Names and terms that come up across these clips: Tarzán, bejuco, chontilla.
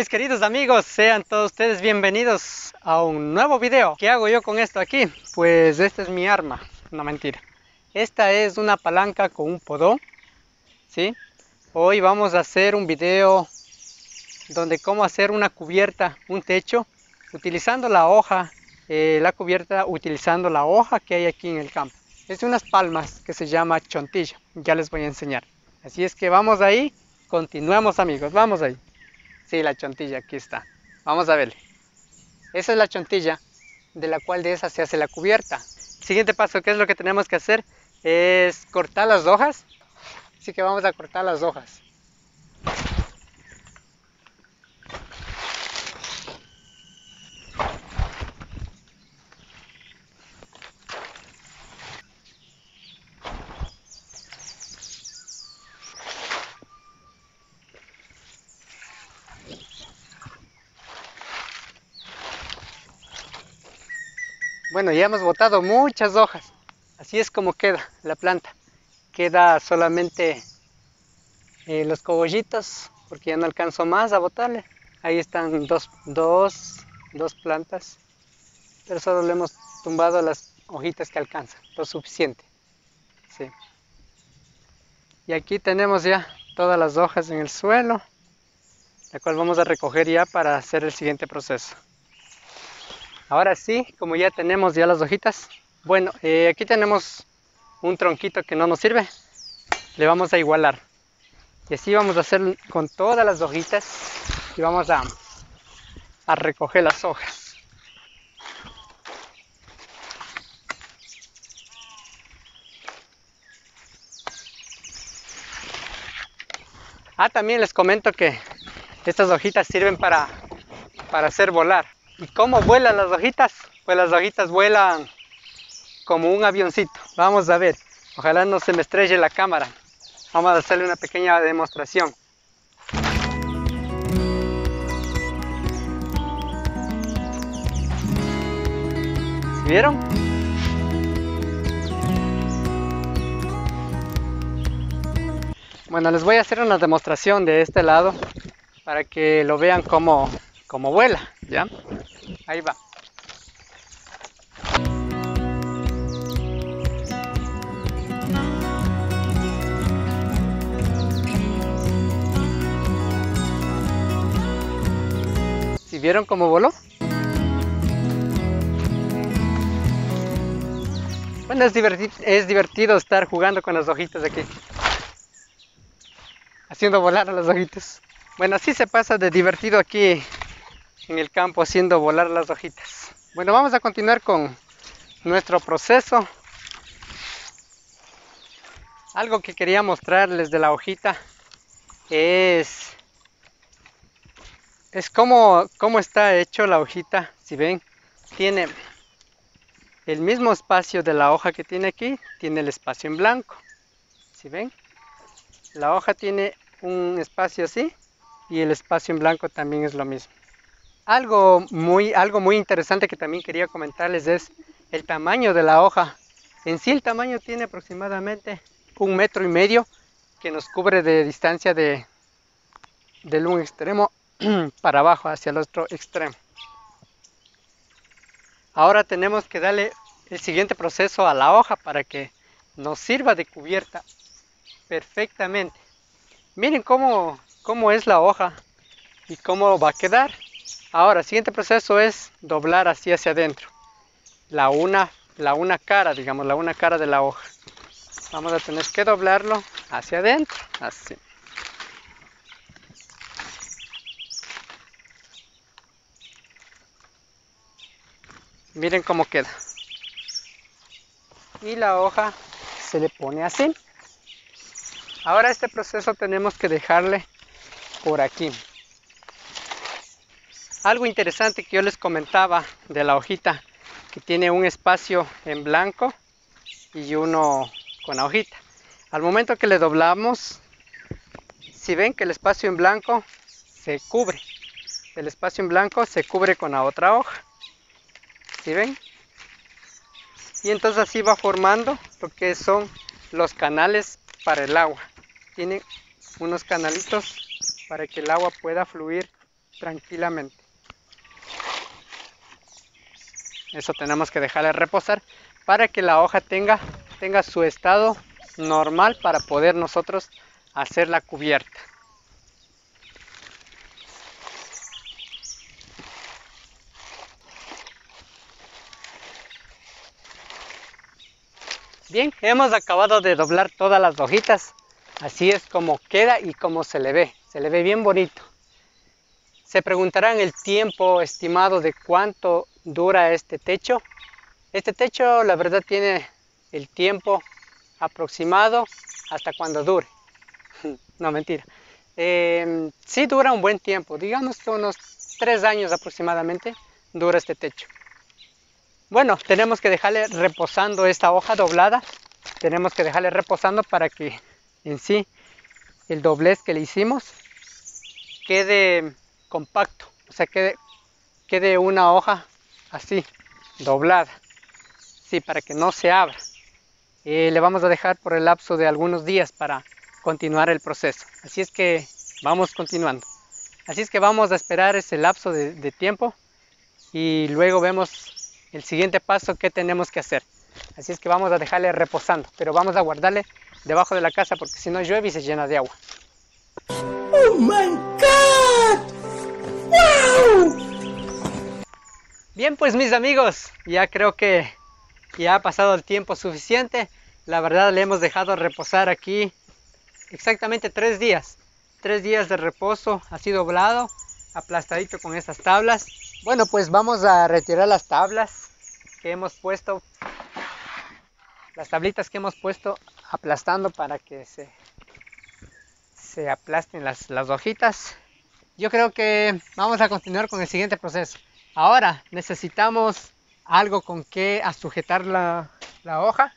mis queridos amigos, sean todos ustedes bienvenidos a un nuevo video. ¿Qué hago yo con esto aquí? Pues esta es mi arma, no mentira. Esta es una palanca con un podón, ¿sí? Hoy vamos a hacer un video donde cómo hacer una cubierta, un techo, utilizando la hoja, la cubierta utilizando la hoja que hay aquí en el campo. Es de unas palmas que se llama chontilla, ya les voy a enseñar. Así es que vamos ahí, continuamos amigos, vamos ahí. Sí, la chontilla, aquí está. Vamos a verle. Esa es la chontilla, de la cual de esa se hace la cubierta. Siguiente paso, ¿qué es lo que tenemos que hacer? Es cortar las hojas. Así que vamos a cortar las hojas. Bueno, ya hemos botado muchas hojas. Así es como queda la planta. Queda solamente los cogollitos, porque ya no alcanzo más a botarle. Ahí están dos plantas, pero solo le hemos tumbado las hojitas que alcanzan, lo suficiente. Sí. Y aquí tenemos ya todas las hojas en el suelo, la cual vamos a recoger ya para hacer el siguiente proceso. Ahora sí, como ya tenemos ya las hojitas, bueno, aquí tenemos un tronquito que no nos sirve, le vamos a igualar. Y así vamos a hacer con todas las hojitas y vamos a recoger las hojas. Ah, también les comento que estas hojitas sirven para hacer volar. ¿Y cómo vuelan las hojitas? Pues las hojitas vuelan como un avioncito. Vamos a ver, ojalá no se me estrelle la cámara. Vamos a hacerle una pequeña demostración. ¿Vieron? Bueno, les voy a hacer una demostración de este lado para que lo vean cómo vuela, ¿ya? Ahí va. ¿Sí vieron cómo voló? Bueno, es divertido estar jugando con las hojitas aquí. Haciendo volar a las hojitas. Bueno, así se pasa de divertido aquí en el campo haciendo volar las hojitas. Bueno, vamos a continuar con nuestro proceso. Algo que quería mostrarles de la hojita es cómo está hecho la hojita. Si ven, tiene el mismo espacio de la hoja que tiene aquí, tiene el espacio en blanco. Si ven, la hoja tiene un espacio así y el espacio en blanco también es lo mismo. Algo muy interesante que también quería comentarles es el tamaño de la hoja. En sí el tamaño tiene aproximadamente 1,5 metros que nos cubre de distancia del un extremo para abajo hacia el otro extremo. Ahora tenemos que darle el siguiente proceso a la hoja para que nos sirva de cubierta perfectamente. Miren cómo es la hoja y cómo va a quedar. Ahora, el siguiente proceso es doblar así hacia adentro. La una cara, digamos, la una cara de la hoja. Vamos a tener que doblarlo hacia adentro, así. Miren cómo queda. Y la hoja se le pone así. Ahora este proceso tenemos que dejarle por aquí. Algo interesante que yo les comentaba de la hojita, que tiene un espacio en blanco y uno con la hojita. Al momento que le doblamos, si ven que el espacio en blanco se cubre. El espacio en blanco se cubre con la otra hoja. ¿Sí ven? Y entonces así va formando lo que son los canales para el agua. Tienen unos canalitos para que el agua pueda fluir tranquilamente. Eso tenemos que dejarle reposar para que la hoja tenga su estado normal para poder nosotros hacer la cubierta. Bien, hemos acabado de doblar todas las hojitas. Así es como queda y como se le ve bien bonito. Se preguntarán el tiempo estimado de cuánto dura este techo. Este techo la verdad tiene el tiempo aproximado hasta cuando dure. No, mentira. Sí dura un buen tiempo, digamos que unos 3 años aproximadamente dura este techo. Bueno, tenemos que dejarle reposando esta hoja doblada. Tenemos que dejarle reposando para que en sí el doblez que le hicimos quede compacto, o sea, quede una hoja así doblada, sí, para que no se abra. Le vamos a dejar por el lapso de algunos días para continuar el proceso, así es que vamos continuando, así es que vamos a esperar ese lapso de tiempo y luego vemos el siguiente paso que tenemos que hacer. Así es que vamos a dejarle reposando, pero vamos a guardarle debajo de la casa porque si no llueve y se llena de agua. ¡Oh my God! ¡Wow! Bien, pues mis amigos, ya creo que ya ha pasado el tiempo suficiente. La verdad le hemos dejado reposar aquí exactamente 3 días. 3 días de reposo, así doblado, aplastadito con estas tablas. Bueno, pues vamos a retirar las tablas que hemos puesto, las tablitas que hemos puesto aplastando para que se aplasten las hojitas. Yo creo que vamos a continuar con el siguiente proceso. Ahora necesitamos algo con que sujetar la hoja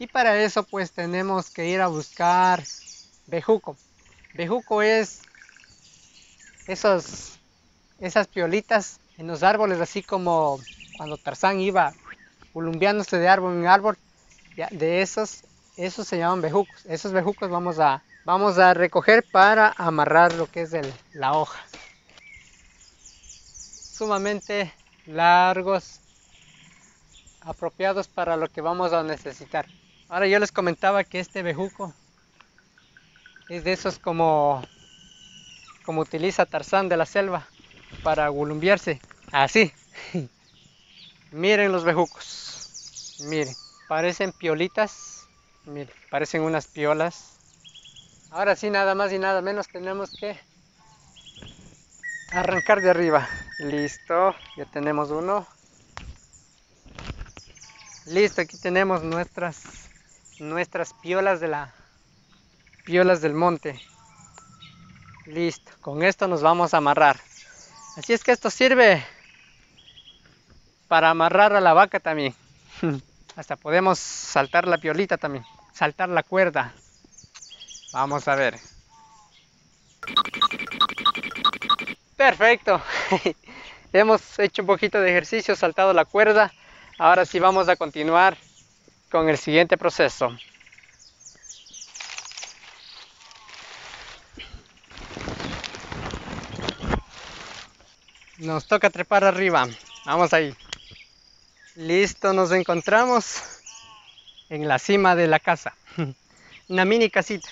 y para eso pues tenemos que ir a buscar bejuco. Bejuco es esas piolitas en los árboles, así como cuando Tarzán iba columbiándose de árbol en árbol. De esos se llaman bejucos. Esos bejucos vamos a recoger para amarrar lo que es la hoja. Sumamente largos, apropiados para lo que vamos a necesitar. Ahora yo les comentaba que este bejuco es de esos como utiliza Tarzán de la selva para golumbiarse. Así. Miren los bejucos. Miren. Parecen piolitas, miren, parecen unas piolas. Ahora sí, nada más y nada menos tenemos que arrancar de arriba. Listo, ya tenemos uno. Listo, aquí tenemos nuestras piolas piolas del monte. Listo, con esto nos vamos a amarrar. Así es que esto sirve para amarrar a la vaca también. Hasta podemos saltar la piolita también, saltar la cuerda. Vamos a ver. Perfecto. Hemos hecho un poquito de ejercicio, saltado la cuerda. Ahora sí vamos a continuar con el siguiente proceso. Nos toca trepar arriba. Vamos ahí. Listo, nos encontramos en la cima de la casa. Una mini casita.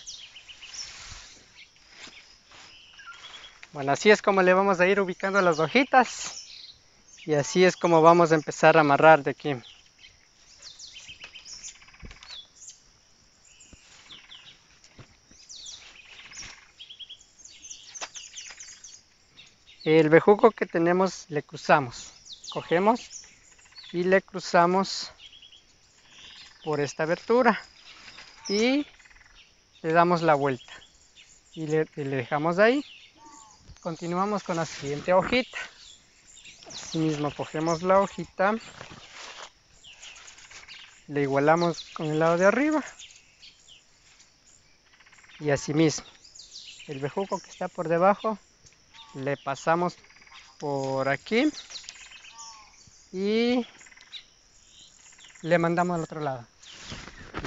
Bueno, así es como le vamos a ir ubicando las hojitas. Y así es como vamos a empezar a amarrar de aquí. El bejuco que tenemos le cruzamos. Cogemos y le cruzamos por esta abertura y le damos la vuelta y le dejamos ahí. Continuamos con la siguiente hojita. Así mismo cogemos la hojita, le igualamos con el lado de arriba y así mismo el bejuco que está por debajo le pasamos por aquí y le mandamos al otro lado.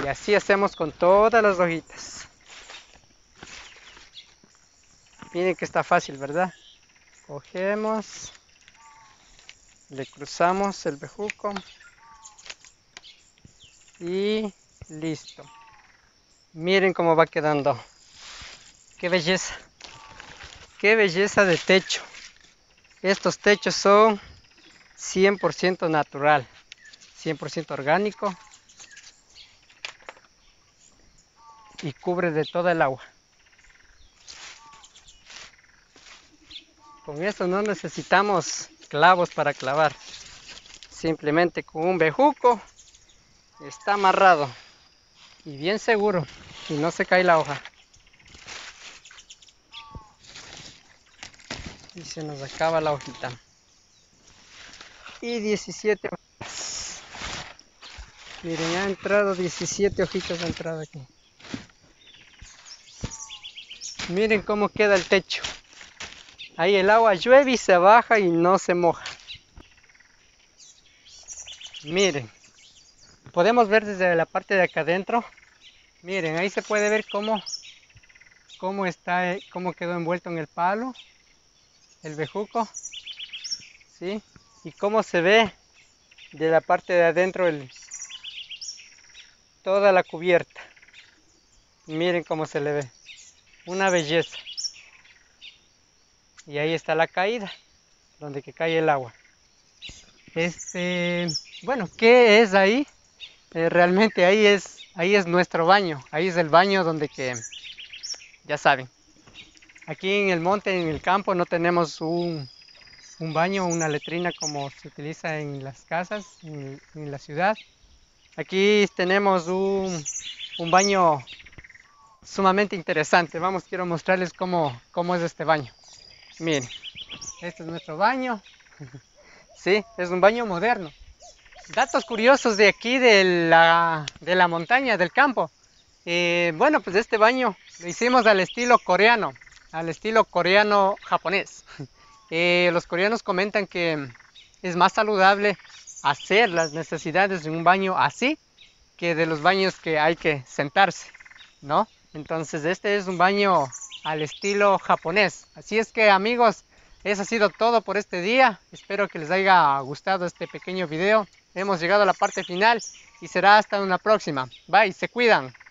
Y así hacemos con todas las hojitas. Miren que está fácil, ¿verdad? Cogemos, le cruzamos el bejuco y listo. Miren cómo va quedando. ¡Qué belleza! ¡Qué belleza de techo! Estos techos son 100% natural, 100% orgánico y cubre de toda el agua. Con esto no necesitamos clavos para clavar, simplemente con un bejuco está amarrado y bien seguro y no se cae la hoja. Y se nos acaba la hojita. Y 17 hojitas. Miren, ha entrado 17 hojitas, ha entrado aquí. Miren cómo queda el techo. Ahí el agua llueve y se baja y no se moja. Miren, podemos ver desde la parte de acá adentro. Miren, ahí se puede ver cómo quedó envuelto en el palo el bejuco, ¿sí? Y cómo se ve de la parte de adentro toda la cubierta. Miren cómo se le ve, una belleza. Y ahí está la caída, donde que cae el agua. Bueno, ¿qué es ahí? Realmente ahí es nuestro baño, ahí es el baño donde que, ya saben, aquí en el monte, en el campo, no tenemos un baño, una letrina como se utiliza en las casas, en la ciudad. Aquí tenemos un baño sumamente interesante. Vamos, quiero mostrarles cómo es este baño. Miren, este es nuestro baño. Sí, es un baño moderno. Datos curiosos de aquí, de la montaña, del campo. Bueno, pues este baño lo hicimos al estilo coreano. Al estilo coreano-japonés. Los coreanos comentan que es más saludable hacer las necesidades de un baño así que de los baños que hay que sentarse, ¿no? Entonces este es un baño al estilo japonés. Así es que, amigos, eso ha sido todo por este día. Espero que les haya gustado este pequeño video. Hemos llegado a la parte final y será hasta una próxima. Bye, se cuidan.